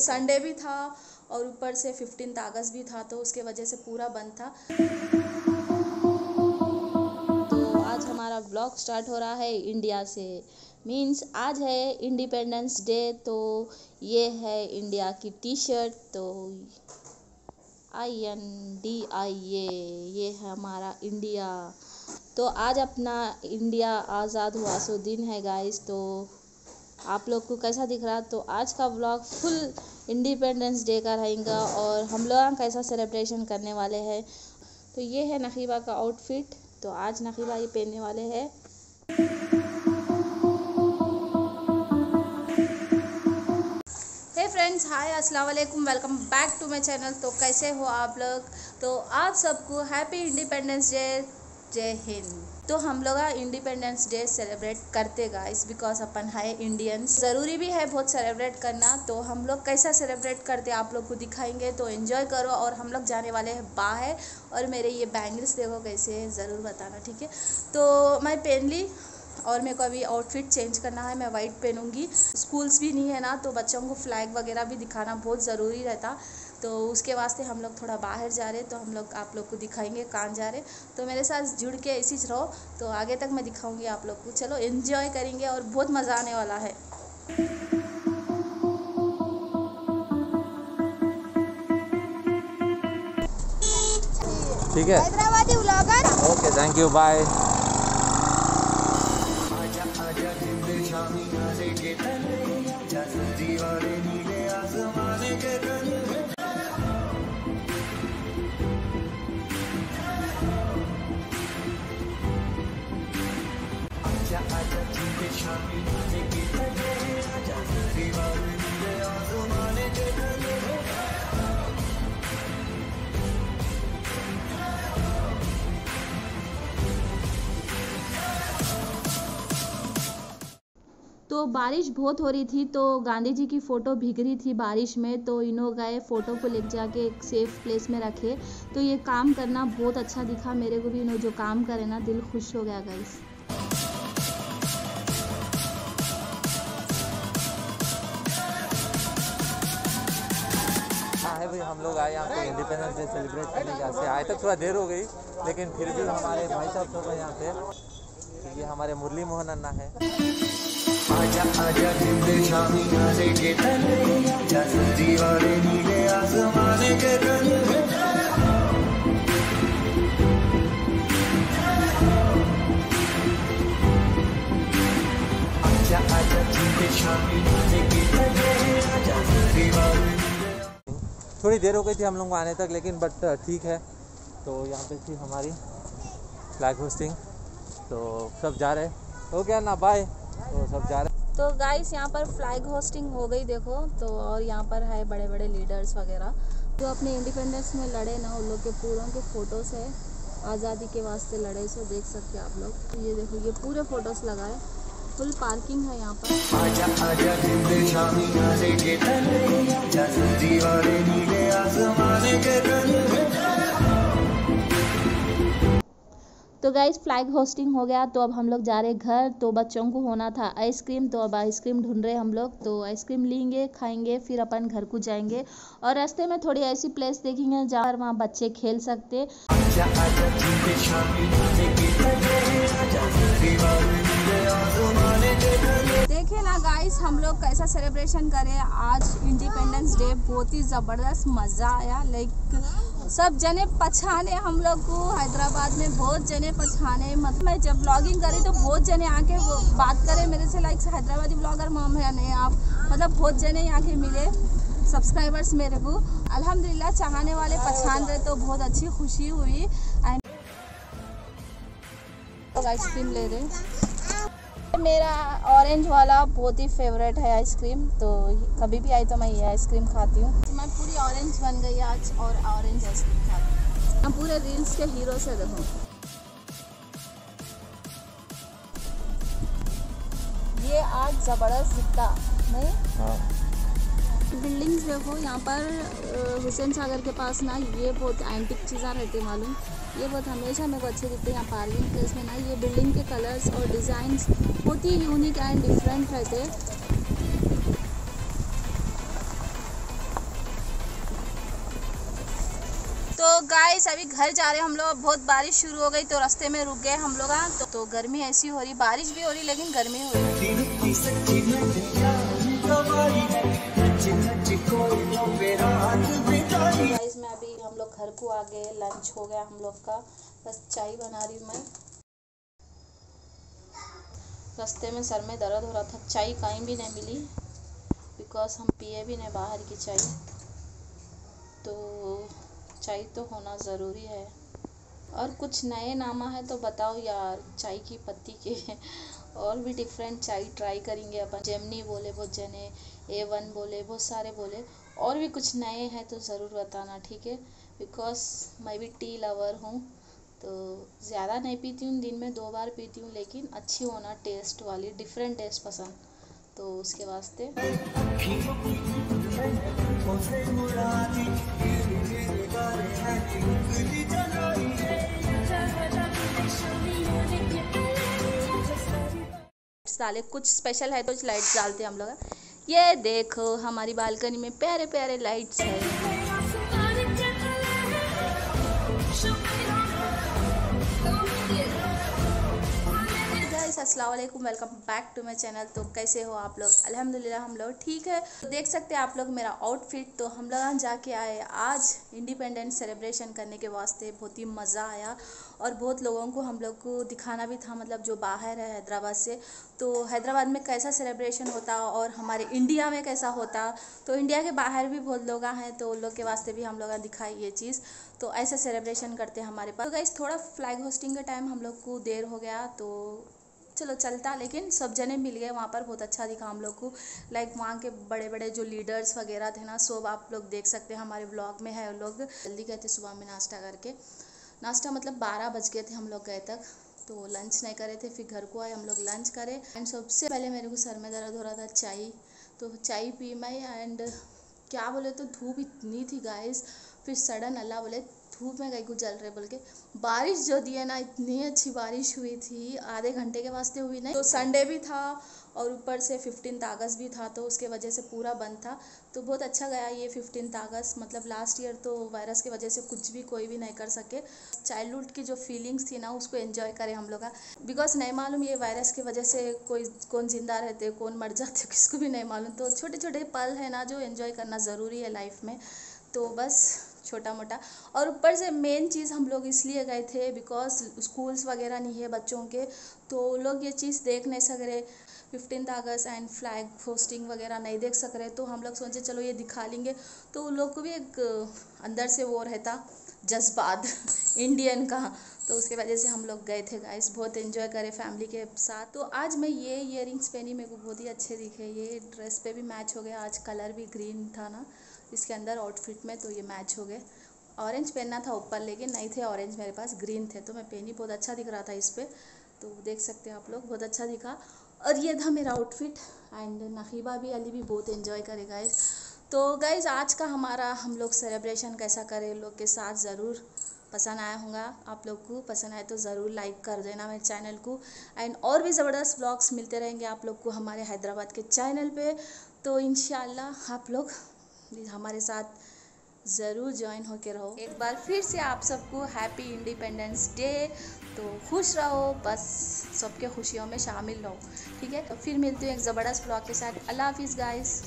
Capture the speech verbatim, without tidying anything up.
Sunday भी था और ऊपर से फिफ्टीन्थ अगस्त भी था, तो उसके वजह से पूरा बंद था। तो आज हमारा ब्लॉग स्टार्ट हो रहा है इंडिया से। मीन्स आज है इंडिपेंडेंस डे, तो ये है इंडिया की टी शर्ट, तो आई एन डी आई ए, ये है हमारा इंडिया। तो आज अपना इंडिया आज़ाद हुआ सो दिन है गाइस। तो आप लोग को कैसा दिख रहा, तो आज का व्लॉग फुल इंडिपेंडेंस डे का रहेगा और हम लोग कैसा सेलिब्रेशन करने वाले हैं। तो ये है नखीबा का आउटफिट, तो आज नखीबा ये पहनने वाले हैं। हे फ्रेंड्स, हाय, अस्सलाम वालेकुम, welcome back to my channel. तो कैसे हो आप लोग? तो आप सबको हैप्पी इंडिपेंडेंस डे, जय हिंद। तो हम लोग इंडिपेंडेंस डे सेलिब्रेट करते गाइस, बिकॉज अपन है इंडियंस, ज़रूरी भी है बहुत सेलिब्रेट करना। तो हम लोग कैसा सेलिब्रेट करते आप लोग को दिखाएंगे, तो एंजॉय करो। और हम लोग जाने वाले हैं बाहर, और मेरे ये बैंगल्स देखो कैसे है, ज़रूर बताना, ठीक है। तो मैं पहन ली और मेरे को अभी आउटफिट चेंज करना है, मैं वाइट पहनूँगी। स्कूल्स भी नहीं है ना, तो बच्चों को फ्लैग वगैरह भी दिखाना बहुत ज़रूरी रहता, तो उसके वास्ते हम लोग थोड़ा बाहर जा रहे। तो हम लोग आप लोग को दिखाएंगे कहाँ जा रहे, तो मेरे साथ जुड़ के इसी रहो, तो आगे तक मैं दिखाऊंगी आप लोग को। चलो एंजॉय करेंगे और बहुत मज़ा आने वाला है। ठीक है, Hyderabadi vlogger, okay, thank you, bye. तो बारिश बहुत हो रही थी, तो गांधी जी की फ़ोटो भीग रही थी बारिश में, तो इन्हों गए फ़ोटो को ले जाके एक सेफ़ प्लेस में रखे। तो ये काम करना बहुत अच्छा दिखा मेरे को भी, इन्हों जो काम करे ना, दिल खुश हो गया गाइस। हम लोग आए यहाँ पे इंडिपेंडेंस डे सेलिब्रेट करने, यहाँ से आए तो थोड़ा देर हो गई, लेकिन फिर भी हमारे भाई साहब सब यहाँ पे, ये हमारे मुरली मोहन अन्ना है। आजा आजा जिंदे शामी आने के तले, जैसे दीवारे नीले आसमान के तले। आजा आजा जिंदे शामी आने के तले, जैसे दीवारे। थोड़ी देर हो गई थी हम लोग आने तक, लेकिन बट ठीक है। तो यहाँ पे थी हमारी फ्लैग होस्टिंग, तो सब जा रहे, हो गया ना, बाय। तो सब जा रहे। तो गाइस यहाँ पर फ्लैग होस्टिंग हो गई देखो, तो और यहाँ पर है बड़े बड़े लीडर्स वगैरह जो अपने इंडिपेंडेंस में लड़े ना, उन लोग के पूरों के फ़ोटोज़ है, आज़ादी के वास्ते लड़े, सो देख सकते हैं आप लोग। ये देखो, ये पूरे फ़ोटोज़ लगाए, फुल पार्किंग है यहाँ पर। तो गाइस फ्लैग होस्टिंग हो गया, तो अब हम लोग जा रहे घर। तो बच्चों को होना था आइसक्रीम, तो अब आइसक्रीम ढूंढ रहे हम लोग, तो आइसक्रीम लेंगे, खाएंगे, फिर अपन घर को जाएंगे। और रास्ते में थोड़ी ऐसी प्लेस देखेंगे जहाँ पर वहाँ बच्चे खेल सकते। देखे ना गाइस हम लोग कैसा सेलिब्रेशन करें आज इंडिपेंडेंस डे, बहुत ही ज़बरदस्त मज़ा आया। लाइक सब जने पछाने हम लोग को, हैदराबाद में बहुत जने पछाने, मतलब मैं जब ब्लॉगिंग करी तो बहुत जने आके वो बात करे मेरे से, लाइक हैदराबादी ब्लॉगर मॉम है नहीं आप, मतलब बहुत जने यहाँ के मिले सब्सक्राइबर्स मेरे को, अल्हम्दुलिल्लाह। चाहने वाले पहचान रहे, तो बहुत अच्छी खुशी हुई। एंड आइसक्रीम ले रहे, मेरा ऑरेंज वाला बहुत ही फेवरेट है आइसक्रीम, तो कभी भी आई तो मैं ये आइसक्रीम खाती हूँ। मैं पूरी ऑरेंज बन गई आज और ऑरेंज आइसक्रीम खाती हूँ। हम पूरे रील्स के हीरो से देखो, ये आज ज़बरदस्त दिखता नहीं। हाँ। बिल्डिंग्स देखो यहाँ पर हुसैन सागर के पास ना, ये बहुत एंटिक चीज़ें रहती मालूम, ये बहुत हमेशा मेरे को अच्छे दिखते हैं यहाँ पार्किंग प्लेस में ना। ये बिल्डिंग के कलर्स और डिज़ाइंस बहुत ही यूनिक एंड डिफरेंट रहते। तो गाइस अभी घर जा रहे हैं हम लोग। बहुत बारिश शुरू हो गई तो रास्ते में रुक गए हम लोग। तो, तो गर्मी ऐसी हो रही, बारिश भी हो रही लेकिन गर्मी हो रही। गाइस मैं अभी हम लोग घर को आ गए, लंच हो गया हम लोग का, बस चाय बना रही हूँ मैं। रास्ते में सर में दर्द हो रहा था, चाय कहीं भी नहीं मिली बिकॉज हम पिए भी नहीं बाहर की चाय, तो चाय तो होना ज़रूरी है। और कुछ नए नामा है तो बताओ यार चाय की पत्ती के, और भी डिफरेंट चाय ट्राई करेंगे अपन। जेमनी बोले, वो जने ए वन बोले, बहुत सारे बोले, और भी कुछ नए हैं तो ज़रूर बताना, ठीक है। बिकॉज मैं भी टी लवर हूँ तो ज़्यादा नहीं पीती हूँ, दिन में दो बार पीती हूँ, लेकिन अच्छी होना टेस्ट वाली, डिफरेंट टेस्ट पसंद, तो उसके वास्ते। डाले कुछ स्पेशल है तो लाइट्स डालते हैं हम लोग। ये देखो हमारी बालकनी में प्यारे प्यारे लाइट्स है। अस्सलाम वालेकुम, welcome back to my channel. तो कैसे हो आप लोग? अल्हम्दुलिल्लाह हम लोग ठीक है। तो देख सकते हैं आप लोग मेरा आउटफिट। तो हम लोग जाके आए आज इंडिपेंडेंस सेलिब्रेशन करने के वास्ते, बहुत ही मज़ा आया। और बहुत लोगों को हम लोग को दिखाना भी था, मतलब जो बाहर है हैदराबाद से, तो हैदराबाद में कैसा सेलिब्रेशन होता और हमारे इंडिया में कैसा होता। तो इंडिया के बाहर भी बहुत लोग हैं तो उन लोग के वास्ते भी हम लोग दिखाई ये चीज़। तो ऐसा सेलिब्रेशन करते हैं हमारे पास। तो गाइस थोड़ा फ्लैग होस्टिंग का टाइम हम लोग को देर हो गया, तो चलो चलता, लेकिन सब जने मिल गए वहाँ पर, बहुत अच्छा दिखा हम लोग को। लाइक वहाँ के बड़े बड़े जो लीडर्स वगैरह थे ना, सब आप लोग देख सकते हैं हमारे व्लॉग में है। वो लोग जल्दी गए थे सुबह में नाश्ता करके, नाश्ता मतलब बारह बज गए थे हम लोग गए तक, तो लंच नहीं करे थे। फिर घर को आए हम लोग, लंच करे। एंड सबसे पहले मेरे को सर में दर्द हो रहा था, चाय तो चाय पी मैं। एंड क्या बोले तो धूप इतनी थी गाइस, फिर सडन अल्लाह बोले धूप में गई को जल रहे बोल के। बारिश जो दी है ना, इतनी अच्छी बारिश हुई थी, आधे घंटे के वास्ते हुई नहीं। तो संडे भी था और ऊपर से फिफ्टीन अगस्त भी था, तो उसके वजह से पूरा बंद था, तो बहुत अच्छा गया ये फिफ्टीन अगस्त। मतलब लास्ट ईयर तो वायरस की वजह से कुछ भी कोई भी नहीं कर सके। चाइल्डहुड की जो फीलिंग्स थी ना, उसको एंजॉय करें हम लोग का, बिकॉज नहीं मालूम ये वायरस की वजह से कोई कौन जिंदा रहते कौन मर जाते किसको भी नहीं मालूम। तो छोटे छोटे पल है ना जो एंजॉय करना ज़रूरी है लाइफ में, तो बस छोटा मोटा। और ऊपर से मेन चीज़ हम लोग इसलिए गए थे बिकॉज स्कूल्स वगैरह नहीं है बच्चों के, तो लोग ये चीज़ देख नहीं सक रहे fifteen August and flag hosting वगैरह नहीं देख सक रहे। तो हम लोग सोचे चलो ये दिखा लेंगे, तो उन लोग को भी एक अंदर से वो रहता जज्बात इंडियन का, तो उसके वजह से हम लोग गए थे गाइस। बहुत एंजॉय करे फैमिली के साथ। तो आज मैं ये इयर रिंग्स पहनी, मेरे को बहुत ही अच्छे दिखे, ये ड्रेस पे भी मैच हो गया। आज कलर भी ग्रीन था ना इसके अंदर आउटफिट में, तो ये मैच हो गए। ऑरेंज पहनना था ऊपर, लेकिन नहीं थे ऑरेंज मेरे पास, ग्रीन थे तो मैं पहनी। बहुत अच्छा दिख रहा था इस पर, तो देख सकते हैं आप लोग बहुत अच्छा दिखा। और ये था मेरा आउटफिट। एंड नखीबा भी, अली भी बहुत एंजॉय करे गाइस। तो गाइस आज का हमारा हम लोग सेलिब्रेशन कैसा करे लोग के साथ, ज़रूर पसंद आया होगा आप लोग को। पसंद आए तो ज़रूर लाइक कर देना मेरे चैनल को। एंड और भी ज़बरदस्त व्लॉग्स मिलते रहेंगे आप लोग को हमारे हैदराबाद के चैनल पे, तो इंशाल्लाह आप लोग हमारे साथ ज़रूर ज्वाइन होके रहो। एक बार फिर से आप सबको हैप्पी इंडिपेंडेंस डे। तो खुश रहो, बस सबके खुशियों में शामिल रहो, ठीक है। तो फिर मिलते हैं एक ज़बरदस्त व्लॉग के साथ। अल्लाह हाफिज़ गाइस।